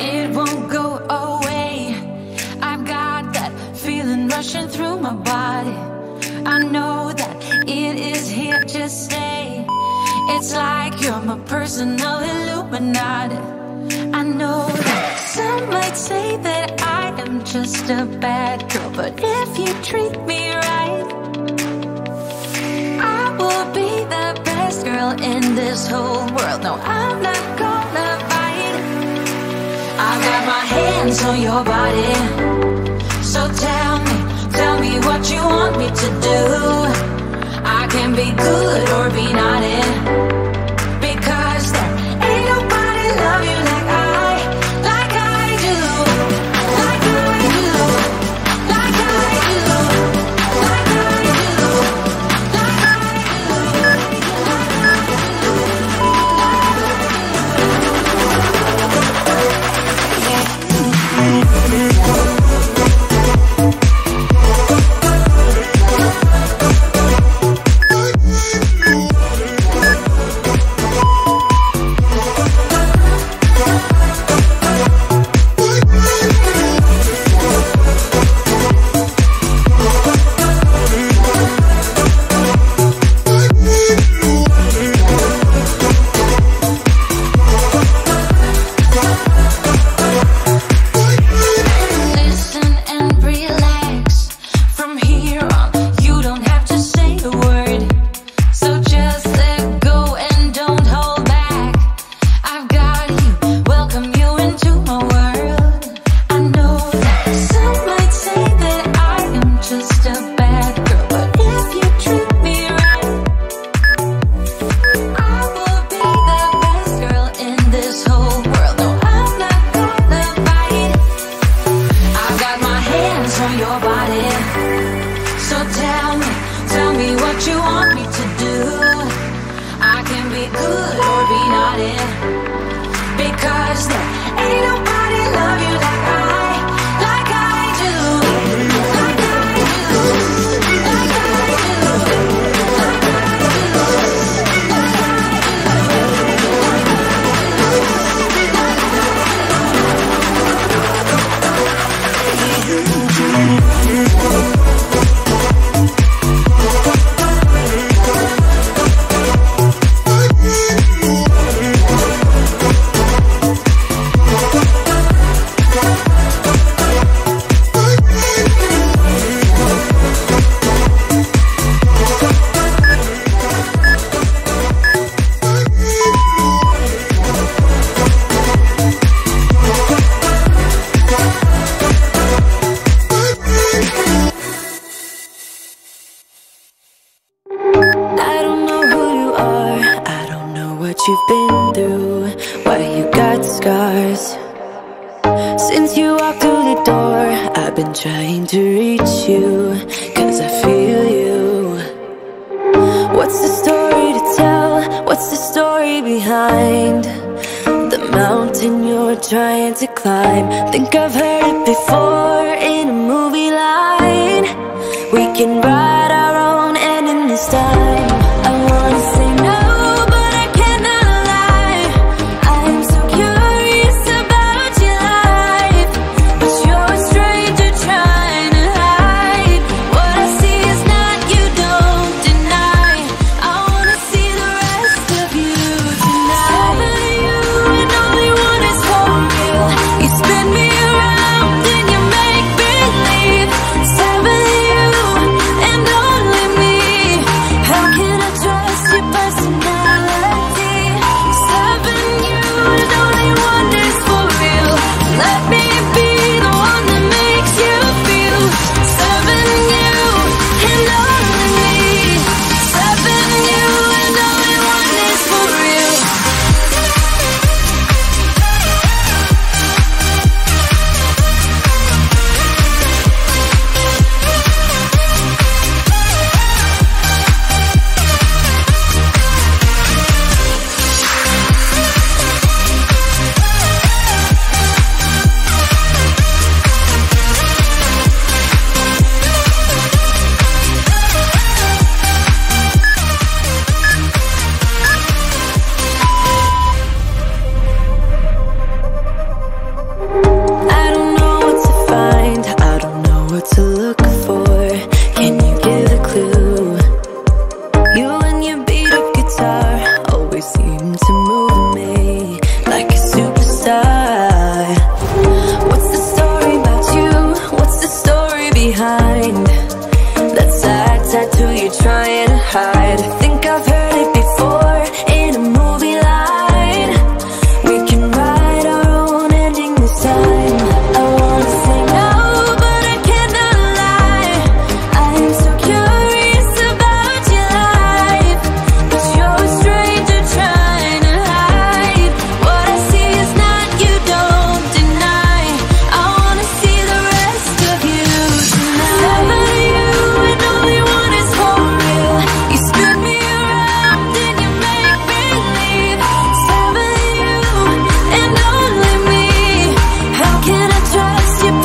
It won't go away. I've got that feeling rushing through my body. I know that it is here to stay. It's like you're my personal Illuminati. I know that some might say that I am just a bad girl, but if you treat me right, I will be the best girl in this whole world. No, I'm not gonna fight. I got my hands on your body, so tell me what you want me to do. I can be good or be naughty, because there ain't nobody love you like I do, because there ain't nobody love you tattoo you're trying to hide. I think I've heard it before in a movie line. We can write our own ending this time. I wanna say no, but I cannot lie. I am so curious about your life, but you're a stranger trying to hide. What I see is not you, don't deny. I wanna see the rest of you tonight. Seven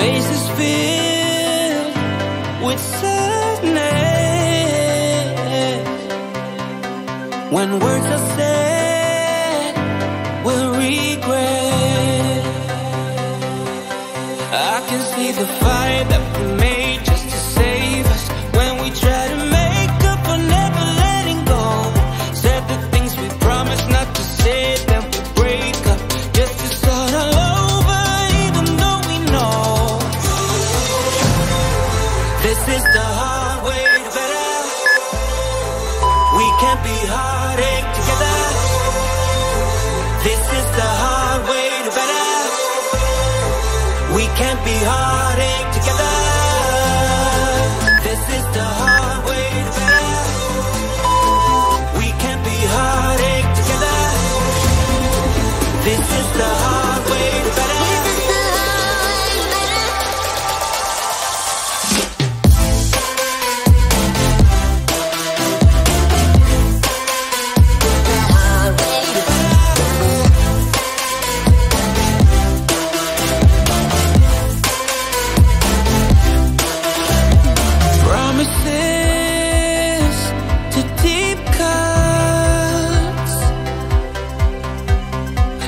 faces feel with sadness. When words are said, we'll regret. I can see the fire that we made just to save us. When we try to make up for never letting go, said the things we promised not to say, then we break up just to start all over, even though we know this is the hard way to better. We can't be heartache together. This is the hard way to better. We can't be heartache together. This is the hard way to better. We can't be heartache together. This is the hard way to better.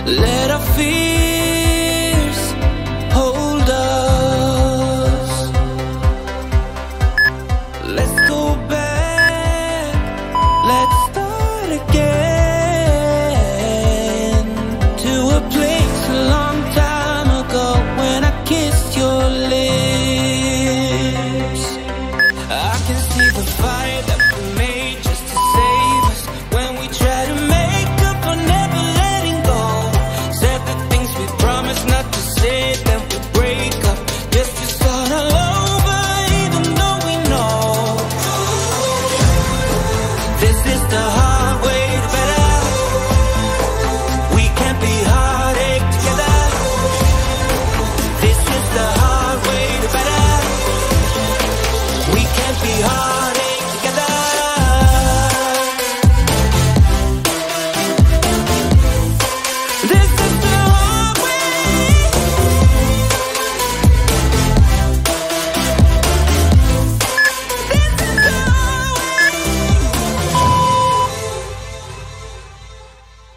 Let our fears hold us. Let's go back. Let's start again. To a place a long time ago when I kissed your lips. I can see the fire that we made just to save us. When we try to make up for never letting go, said the things we promised not to say, then we break up just to start all over, even though we know this is the hard way to better. We can't be heartache together. This is the hard way to better. We can't be heartache together. This is the hard way. This is the hard way.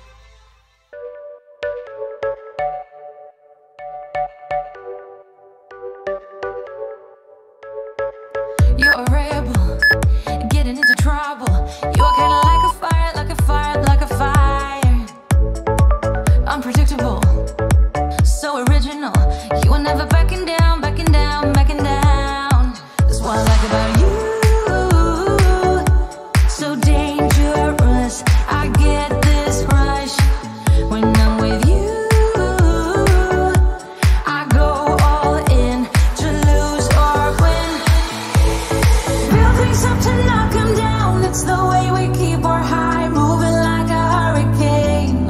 You're a rebel, getting into trouble. You're kinda like a fire, like a fire, like a fire. Unpredictable, so original. You are never backing down, backing down, backing down. That's what I like about you. So dangerous, I get this rush when I'm with you. I go all in to lose or win. Build things up to knock 'em down. It's the way we keep our high, moving like a hurricane.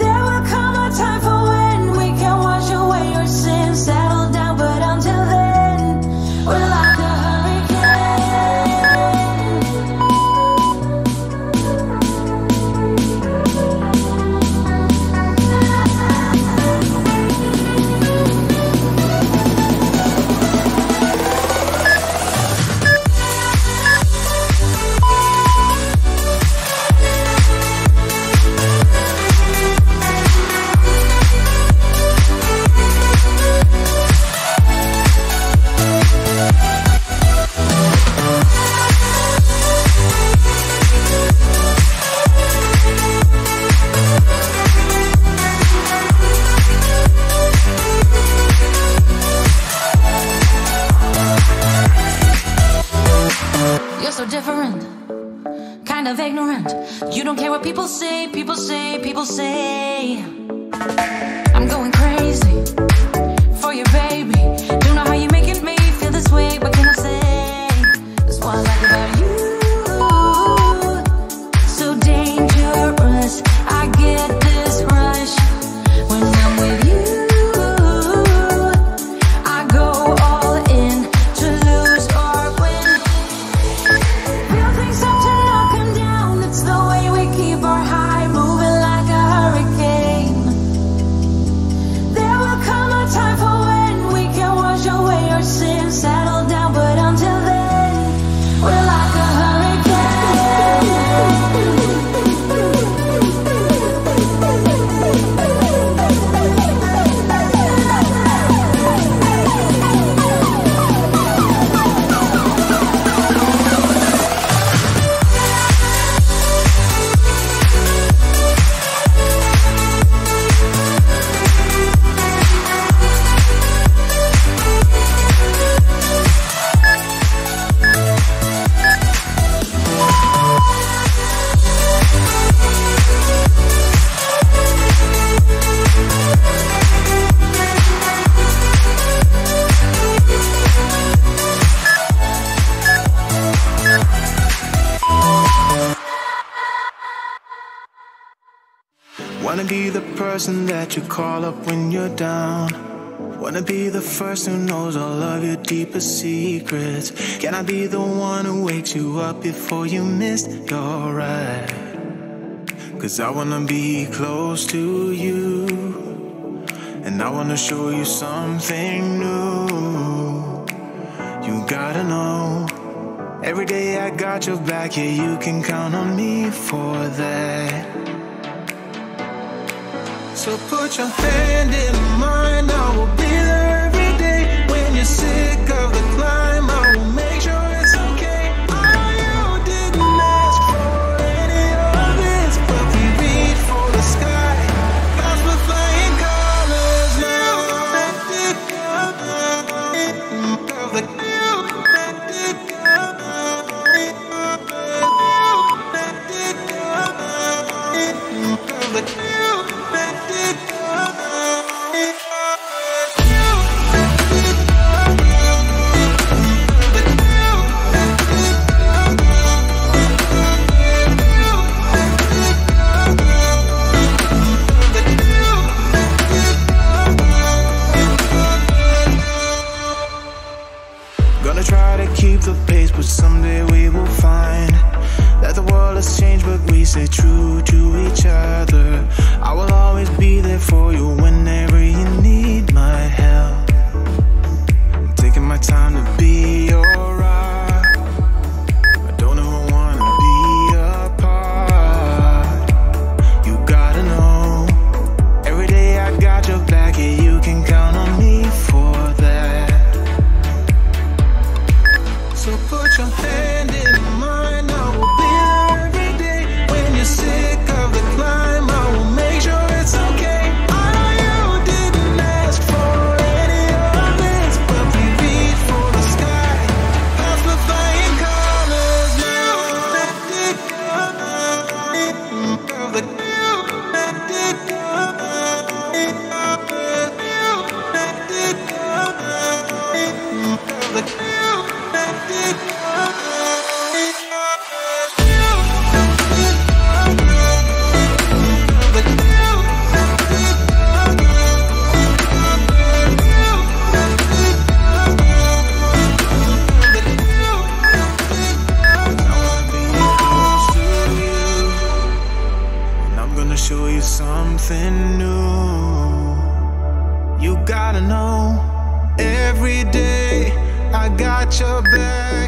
There will come a time for when we can wash away your sins, settle down, but until then, we're like a hurricane. You're so different, kind of ignorant. You don't care what people say, people say, people say. I'm going crazy for your baby. Don't know how you're making me feel this way, but can I say? That's what I like about you. So dangerous, I get this rush when I'm with you. I go all in to lose or win. Build things up to knock 'em down. It's the way we keep our high, moving like a hurricane. There will come be the person that you call up when you're down. Wanna be the first who knows all of your deepest secrets. Can I be the one who wakes you up before you miss your ride? 'Cause I wanna be close to you, and I wanna show you something new. You gotta know, every day I got your back, yeah, you can count on me for that. So put your hand in mine, I will be there every day. When you're sick of the climb, I will make sure it's okay. Oh, you didn't ask for any of this, but we reach for the sky. Clouds were flying colors now. Gonna try to keep the pace, but someday we will find that the world has changed, but we stay true to each other. I will always be there for you whenever you need my help. I'm taking my time to be your rock. I don't ever wanna be apart. You gotta know, every day I got your back, yeah, you can count on me for that. So put your hand in mine, I will be there every day. When you're sick of the climb, I will make sure it's okay. Oh, you didn't ask for any of this, but we reach for the sky. Clouds were flying colors now. Show you something new. You gotta know, every day I got your back.